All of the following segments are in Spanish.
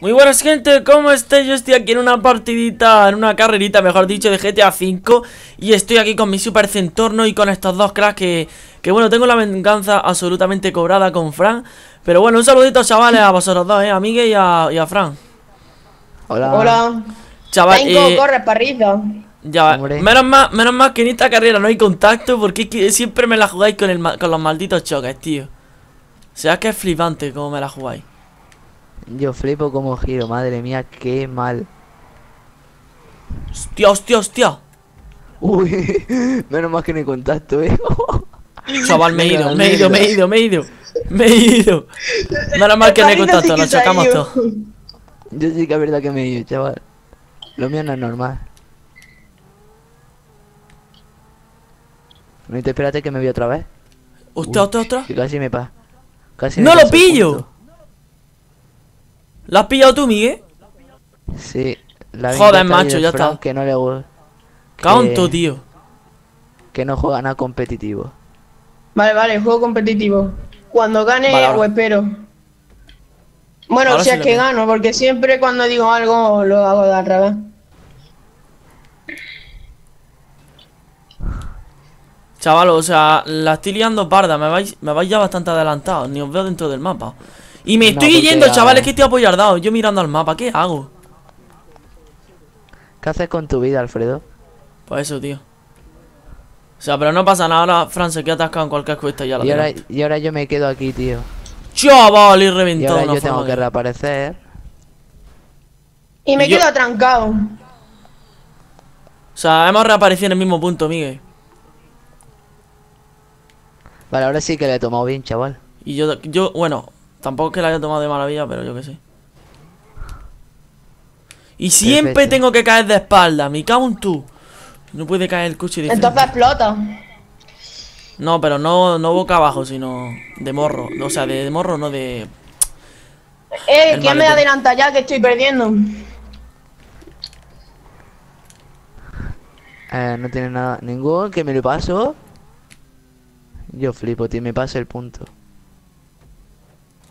Muy buenas, gente, ¿cómo estáis? Yo estoy aquí en una partidita, en una carrerita, mejor dicho, de GTA V. Y estoy aquí con mi super centorno y con estos dos cracks que bueno, tengo la venganza absolutamente cobrada con Fran. Pero bueno, un saludito, chavales, a vosotros dos, a Miguel y a Fran. Hola. Hola. Chaval, corre para arriba. Ya, menos mal que en esta carrera no hay contacto, porque es que siempre me la jugáis con los malditos choques, tío. O sea, es que es flipante como me la jugáis. Yo flipo como giro, madre mía, qué mal. Hostia. Uy, menos mal que no hay contacto, Chaval, me he ido. Menos mal que no hay contacto, nos chocamos todos. Yo sí que es verdad que me he ido, chaval. Lo mío no es normal. No te espérate que me vi otra vez. Hostia. Casi me pasa. ¡No lo pillo! ¿La has pillado tú, Miguel? Sí. Joder, macho, ya está. Que no le gusta. Canto, tío. Que no juega nada competitivo. Vale, juego competitivo. Cuando gane, o espero. Bueno, ahora si es que gano, porque siempre cuando digo algo lo hago de al revés. Chaval, o sea, la estoy liando parda. Me vais ya bastante adelantado. Ni os veo dentro del mapa. Y me estoy yendo, chavales, que estoy apoyardado. Yo mirando al mapa, ¿qué hago? ¿Qué haces con tu vida, Alfredo? Pues eso, tío. O sea, pero no pasa nada. Ahora Fran se queda atascado en cualquier cuesta y ya la tiraste. Y ahora yo me quedo aquí, tío. Chaval, y reventado. Y ahora yo tengo que reaparecer. Y me quedo atrancado. O sea, hemos reaparecido en el mismo punto, Miguel. Vale, ahora sí que le he tomado bien, chaval. Y yo bueno... Tampoco es que la haya tomado de maravilla, pero yo que sé. Y siempre perfecto. Tengo que caer de espalda. Me cago en tú. No puede caer el coche de... Entonces explota. No, pero no boca abajo, sino de morro. O sea, de morro, no de... ¿Quién me adelanta ya que estoy perdiendo? No tiene nada. Ningún que me lo paso. Yo flipo, tío. Me pasa el punto.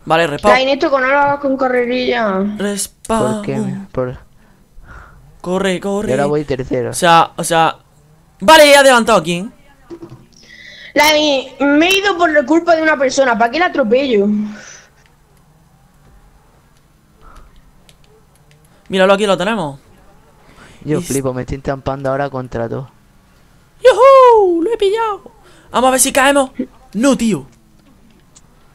Vale, respawn. Caen esto con ahora con carrerilla. Respawn. ¿Por qué? Corre. Y ahora voy tercero. O sea. Vale, he adelantado a quién. Me he ido por la culpa de una persona. ¿Para qué la atropello? Míralo, aquí lo tenemos. Yo flipo, me estoy estampando ahora contra dos. ¡Yuhu! Lo he pillado. Vamos a ver si caemos. No, tío.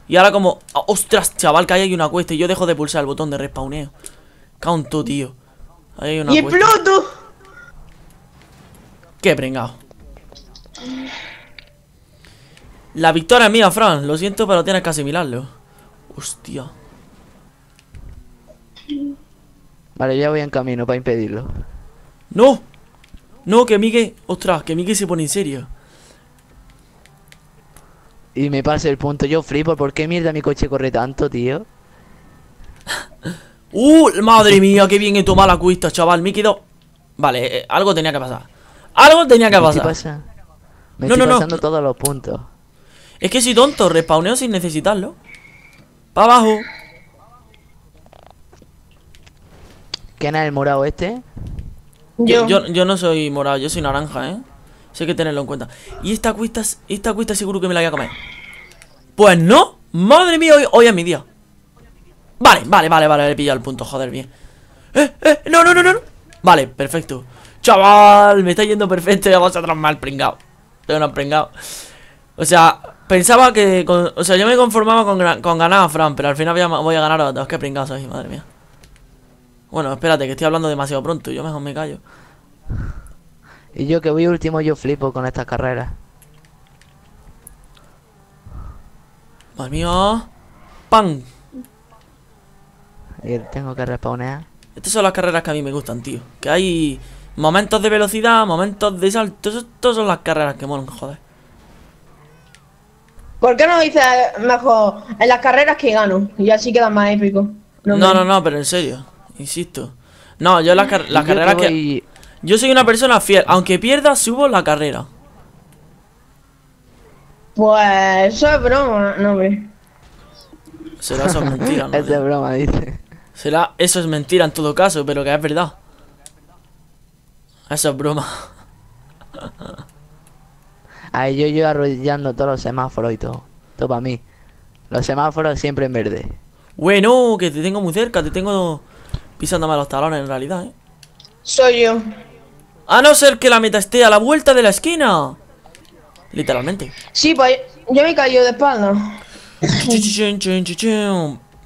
Y ahora como... ¡Ostras, chaval! Que ahí hay una cuesta y yo dejo de pulsar el botón de respawneo. Canto, tío. Ahí hay una cuesta. ¡Y exploto! ¡Qué prengado! La victoria es mía, Fran. Lo siento, pero tienes que asimilarlo. Hostia. Vale, ya voy en camino para impedirlo. ¡No! No, que Miguel... ¡Ostras! Que Miguel se pone en serio. Y me pasa el punto, yo flipo. ¿Por qué mierda mi coche corre tanto, tío? Madre mía, qué bien he tomado la cuesta, chaval. Me he quedado... Vale, algo tenía que pasar. Me estoy pasando todos los puntos. Es que soy tonto, respawneo sin necesitarlo. Pa' abajo. ¿Quién es el morado este? Yo no soy morado, yo soy naranja, Eso hay que tenerlo en cuenta. Y esta cuesta seguro que me la voy a comer. Pues no. Madre mía, hoy es mi día. Vale, he pillado el punto, joder, bien. No. Vale, perfecto. Chaval, me está yendo perfecto. Ya vosotros mal pringado. Pero no pringado. O sea, pensaba que... yo me conformaba con ganar a Fran. Pero al final voy a ganar a todos. Qué pringado soy, madre mía. Bueno, espérate, que estoy hablando demasiado pronto. Yo mejor me callo. Y yo que voy último, yo flipo con estas carreras. Madre mía. ¡Pam! Y tengo que respawnear. Estas son las carreras que a mí me gustan, tío. Que hay momentos de velocidad, momentos de saltos. Estas son las carreras que molan, joder. ¿Por qué no dices mejor en las carreras que gano? Y así queda más épico. No, pero en serio. Insisto. No, yo las carreras que... Yo soy una persona fiel. Aunque pierda, subo la carrera. Pues... eso es broma, no, hombre. Será eso mentira, ¿no? Es de broma, dice. Será, eso es mentira en todo caso, pero que es verdad. Eso es broma. Ahí yo arrollando todos los semáforos y todo. Todo para mí. Los semáforos siempre en verde. Bueno, que te tengo muy cerca, te tengo pisándome los talones en realidad, ¿eh? Soy yo. A no ser que la meta esté a la vuelta de la esquina. Literalmente. Sí, pues yo me cayó de espalda.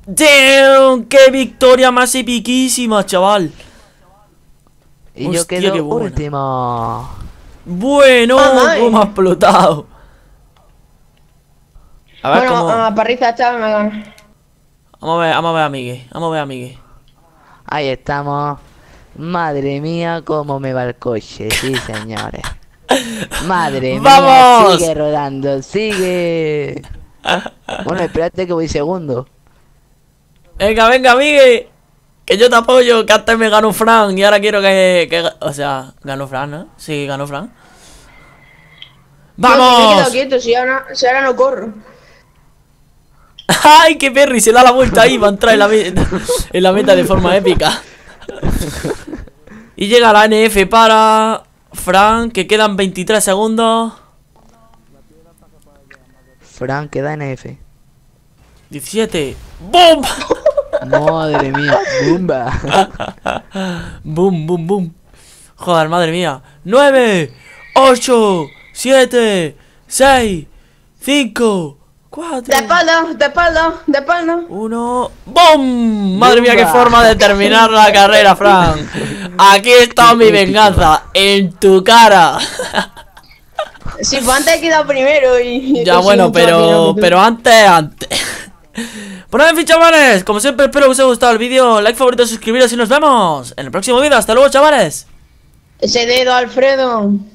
¡Damn! ¡Qué victoria más epiquísima, chaval! Y hostia, yo quedo último. Bueno, cómo ha explotado. A ver, bueno, cómo... parrita está, me gano. Vamos a ver a Miguel. Ahí estamos. Madre mía, cómo me va el coche, sí señores. Madre ¡vamos! Mía, sigue rodando, sigue. Bueno, espérate que voy segundo. Venga, venga, Miguel. Que yo te apoyo, que antes me ganó Fran y ahora quiero que o sea, ganó Fran, ¿no? Sí, ganó Fran. ¡Vamos! Me he quedado quieto, si ahora no corro. ¡Ay, qué perri! Se da la vuelta ahí, va a entrar en la meta de forma épica. Y llega la NF para Fran, que quedan 23 segundos. Fran queda NF. 17. ¡Bum! Madre mía, ¡bumba! ¡Bum, bum, bum! Joder, madre mía. 9, 8, 7, 6, 5, 4. De espalda. 1, ¡bum! Madre mía, qué forma de terminar la carrera, Fran. Aquí está mi venganza, en tu cara. Sí, pues antes he quedado primero y... Ya, bueno, pero antes. Bueno, en fin, chavales, como siempre espero que os haya gustado el vídeo. Like, favorito, suscribiros y nos vemos en el próximo vídeo. Hasta luego, chavales. Ese dedo, Alfredo.